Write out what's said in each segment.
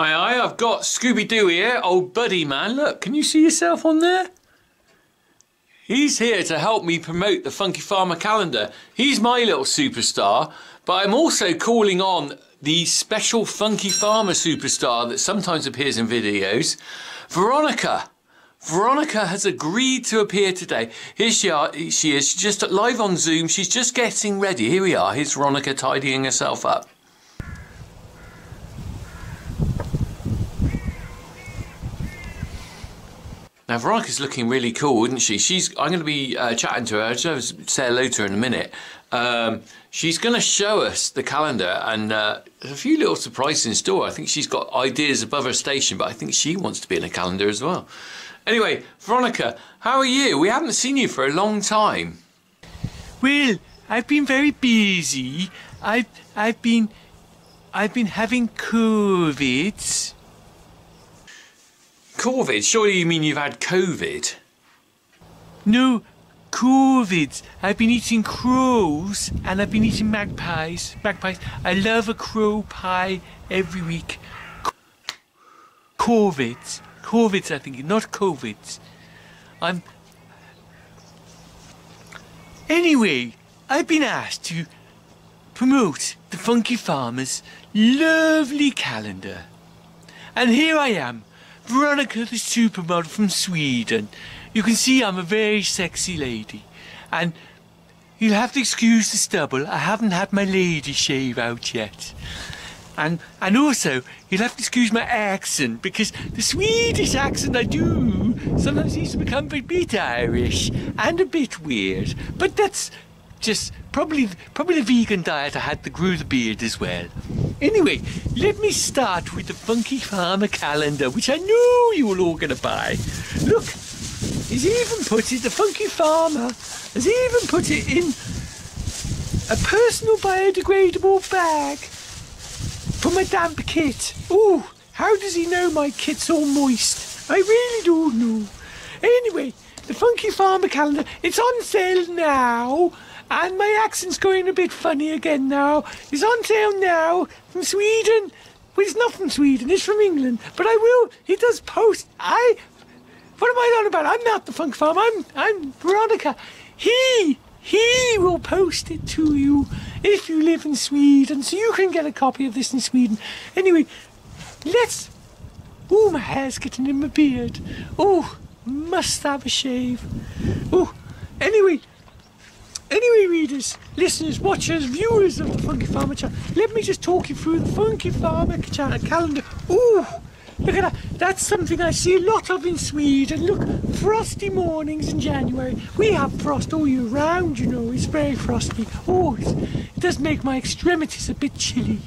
Aye, I've got Scooby-Doo here, old buddy man. Look, can you see yourself on there? He's here to help me promote the Funky Farmer calendar. He's my little superstar, but I'm also calling on the special Funky Farmer superstar that sometimes appears in videos, Veronica. Veronica has agreed to appear today. Here she is, she's just live on Zoom. She's just getting ready. Here we are. Here's Veronica tidying herself up. Now Veronica's looking really cool, isn't she? I'm going to be chatting to her. I'll just say hello to her in a minute. She's going to show us the calendar, and there's a few little surprises in store. I think she's got ideas above her station, but I think she wants to be in a calendar as well. Anyway, Veronica, how are you? We haven't seen you for a long time. Well, I've been very busy. I've been having COVID. COVID? Surely you mean you've had COVID? No, COVID. I've been eating crows and I've been eating magpies. I love a crow pie every week. COVID. COVID, I think, not COVID. Anyway, I've been asked to promote the Funky Farmer's lovely calendar. And here I am, Veronica the supermodel from Sweden. You can see I'm a very sexy lady. And you'll have to excuse the stubble. I haven't had my lady shave out yet. And also, you'll have to excuse my accent, because the Swedish accent I do sometimes seems to become a bit Irish and a bit weird. But that's just probably the vegan diet I had that grew the beard as well. Anyway, let me start with the Funky Farmer calendar, which I know you're all going to buy. Look, the Funky Farmer has even put it in a personal biodegradable bag. From a damp kit. Ooh, how does he know my kit's all moist? I really don't know. Anyway, the Funky Farmer calendar, it's on sale now. And my accent's going a bit funny again now. It's on sale now from Sweden. Well, it's not from Sweden, it's from England. But he does post. What am I on about? I'm not the Funky Farmer, I'm Veronica. He will post it to you if you live in Sweden, so you can get a copy of this in Sweden. Anyway, oh, my hair's getting in my beard. Oh, must have a shave. Oh, anyway, readers, listeners, watchers, viewers of the Funky Farmer channel, let me just talk you through the Funky Farmer calendar. Oh, look at that. That's something I see a lot of in Sweden. Look, frosty mornings in January. We have frost all year round, you know. It's very frosty. Oh, it does make my extremities a bit chilly.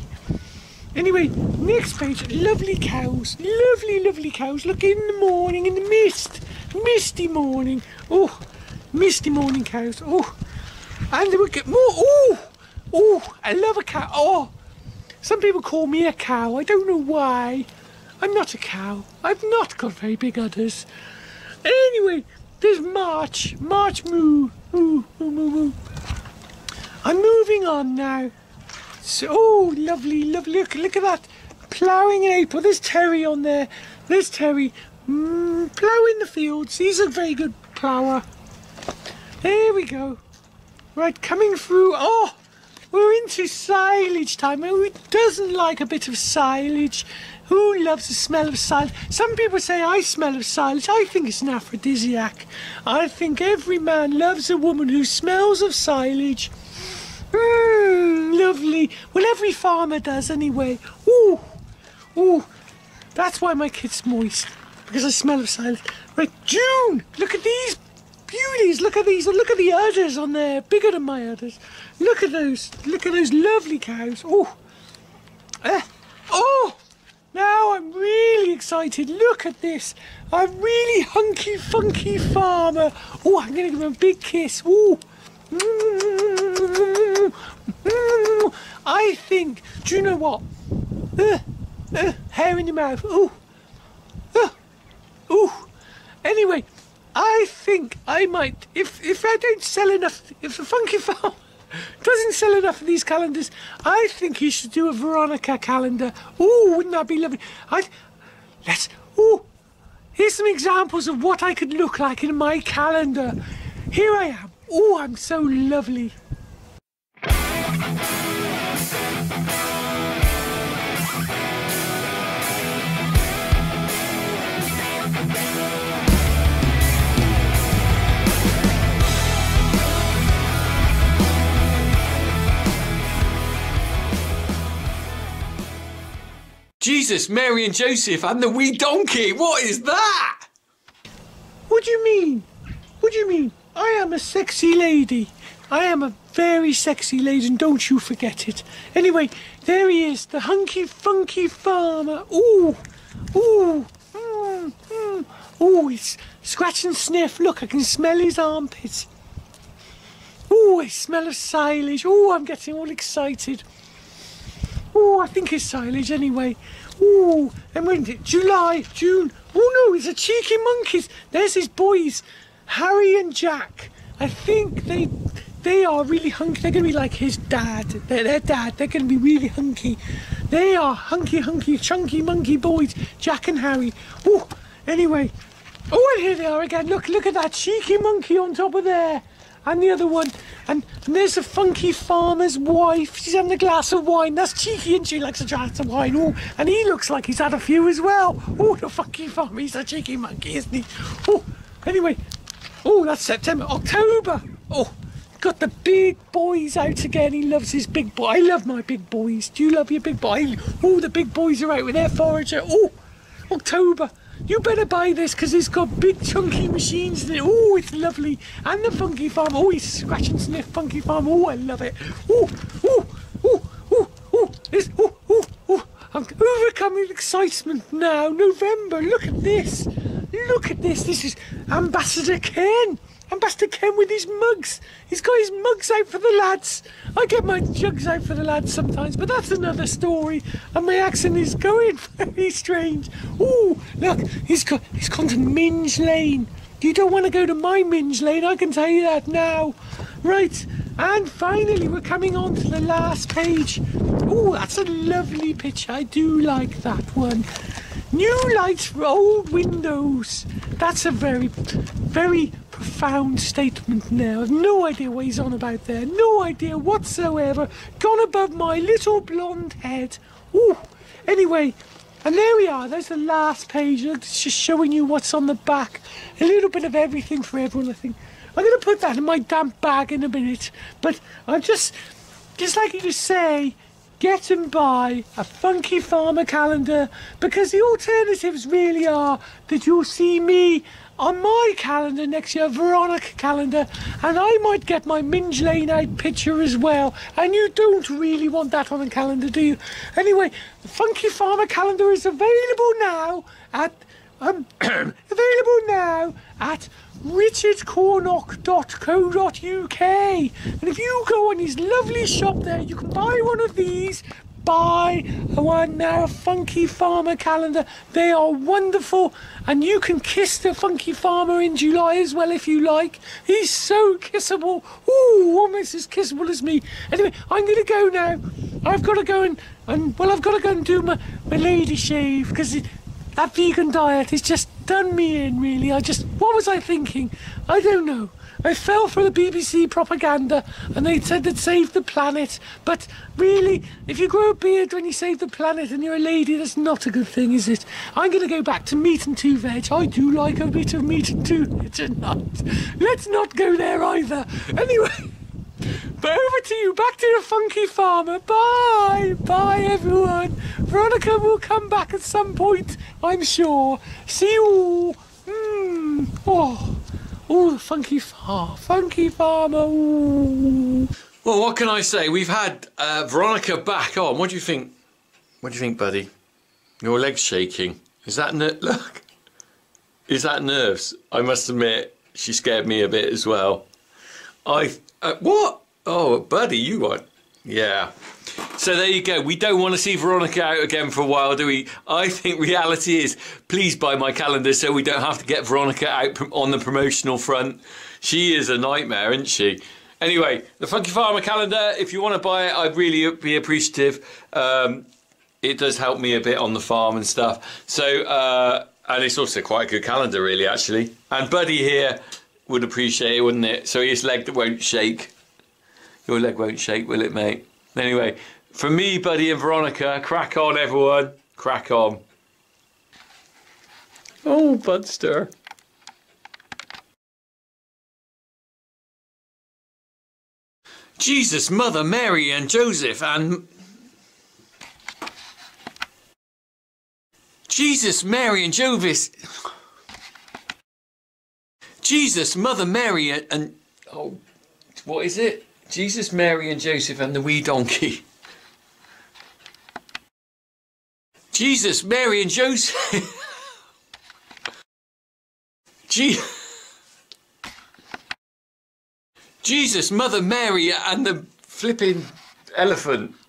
Anyway, next page, lovely cows. Lovely, lovely cows. Look, in the morning, in the mist. Misty morning. Oh, misty morning cows. Oh, and we get more. Oh, I love a cow. Oh, some people call me a cow. I don't know why. I'm not a cow. I've not got very big udders. Anyway, there's March. March moo. Moo, moo, moo, moo. I'm moving on now. So, oh, lovely, lovely. Look at that. Ploughing in April. There's Terry on there. There's Terry. Ploughing the fields. He's a very good plougher. There we go. Right, coming through. Oh, we're into silage time. Who doesn't like a bit of silage? Who loves the smell of silage? Some people say I smell of silage. I think it's an aphrodisiac. I think every man loves a woman who smells of silage. Mmm, lovely. Well, every farmer does anyway. Ooh, ooh. That's why my kit's moist, because I smell of silage. Right, June. Look at these beauties. Look at these. Look at the udders on there, bigger than my udders. Look at those. Look at those lovely cows. Ooh. Oh. Now I'm really excited. Look at this. I'm really hunky, funky farmer. Oh, I'm going to give him a big kiss. Oh, I think, do you know what? Hair in your mouth. Oh, oh. Anyway, I think I might, if I don't sell enough, if the Funky Farmer doesn't sell enough of these calendars. I think you should do a Veronica calendar. Oh, wouldn't that be lovely? Oh, here's some examples of what I could look like in my calendar. Here I am. Oh, I'm so lovely. Jesus, Mary and Joseph and the wee donkey, what is that? What do you mean? What do you mean? I am a sexy lady. I am a very sexy lady, and don't you forget it. Anyway, there he is, the hunky, funky farmer. Ooh, ooh, ooh, he's scratch and sniff. Look, I can smell his armpits. Ooh, I smell of silage. Ooh, I'm getting all excited. Oh, I think it's silage anyway. Oh, and when did it? July, June. Oh no, it's a cheeky monkeys. There's his boys, Harry and Jack. I think they are really hunky. They're going to be like his dad. Their dad. They're going to be really hunky. They are hunky, hunky, chunky monkey boys, Jack and Harry. Oh, anyway. Oh, and here they are again. Look, look at that cheeky monkey on top of there. And the other one, and there's a funky farmer's wife. She's having a glass of wine. That's cheeky, and she likes a glass of wine. Oh, and he looks like he's had a few as well. Oh, the funky farmer, he's a cheeky monkey, isn't he? Oh, anyway, oh, that's September, October. Oh, got the big boys out again. He loves his big boy. I love my big boys. Do you love your big boy? Oh, the big boys are out with their forager. Oh, October. You better buy this because it's got big chunky machines in it. Oh, it's lovely. And the funky farm. Oh, he's scratch and sniff funky farm. Oh, I love it. Oh, oh, oh, oh, oh. It's, oh, oh, oh. I'm overcoming excitement now. November. Look at this. Look at this. This is Ambassador Ken. Ambassador Ken with his mugs. He's got his mugs out for the lads. I get my jugs out for the lads sometimes, but that's another story. And my accent is going very strange. Oh, look, he's gone to Minge Lane. You don't want to go to my Minge Lane, I can tell you that now. Right, and finally we're coming on to the last page. Oh, that's a lovely picture. I do like that one. New lights for old windows. That's a very, very profound statement now. I've no idea what he's on about there. No idea whatsoever. Gone above my little blonde head. Ooh. Anyway, and there we are. There's the last page. It's just showing you what's on the back. A little bit of everything for everyone, I think. I'm going to put that in my damp bag in a minute. But I'm just like you to say, get and buy a Funky Farmer calendar, because the alternatives really are that you'll see me on my calendar next year, Veronica calendar, and I might get my Minge Lane out picture as well, and you don't really want that on a calendar, do you? Anyway, the Funky Farmer calendar is available now at richardcornock.co.uk, and if you go on his lovely shop there, you can buy one of these. Buy one now, a Funky Farmer calendar. They are wonderful, and you can kiss the Funky Farmer in July as well if you like. He's so kissable. Ooh, almost as kissable as me. Anyway, I'm going to go now. I've got to go and do my lady shave, because that vegan diet has just done me in, really. What was I thinking? I don't know. I fell for the BBC propaganda, and they said they'd save the planet. But really, if you grow a beard when you save the planet and you're a lady, that's not a good thing, is it? I'm going to go back to meat and two veg. I do like a bit of meat and two veg tonight. Let's not go there either. Anyway, but over to you, back to the Funky Farmer. Bye, bye everyone. Veronica will come back at some point, I'm sure. See you all. Oh. Oh, the funky farmer. Ooh. Well, what can I say? We've had Veronica back on. What do you think? What do you think, buddy? Your leg's shaking. Is that look? Is that nerves? I must admit, she scared me a bit as well. What? Oh, buddy, you want? Yeah. So there you go. We don't want to see Veronica out again for a while, do we? I think reality is, please buy my calendar so we don't have to get Veronica out on the promotional front. She is a nightmare, isn't she? Anyway, the Funky Farmer calendar, if you want to buy it, I'd really be appreciative. It does help me a bit on the farm and stuff. So, and it's also quite a good calendar, really, actually. And Buddy here would appreciate it, wouldn't it? So his leg that won't shake. Your leg won't shake, will it, mate? Anyway, for me, Buddy and Veronica, crack on, everyone. Crack on. Oh, Budster. Jesus, Mother Mary and Joseph and... Jesus, Mary and Jovis. Jesus, Mother Mary and... Oh, what is it? Jesus, Mary and Joseph and the wee donkey. Jesus, Mary and Joseph... Jesus, Mother Mary and the flipping elephant.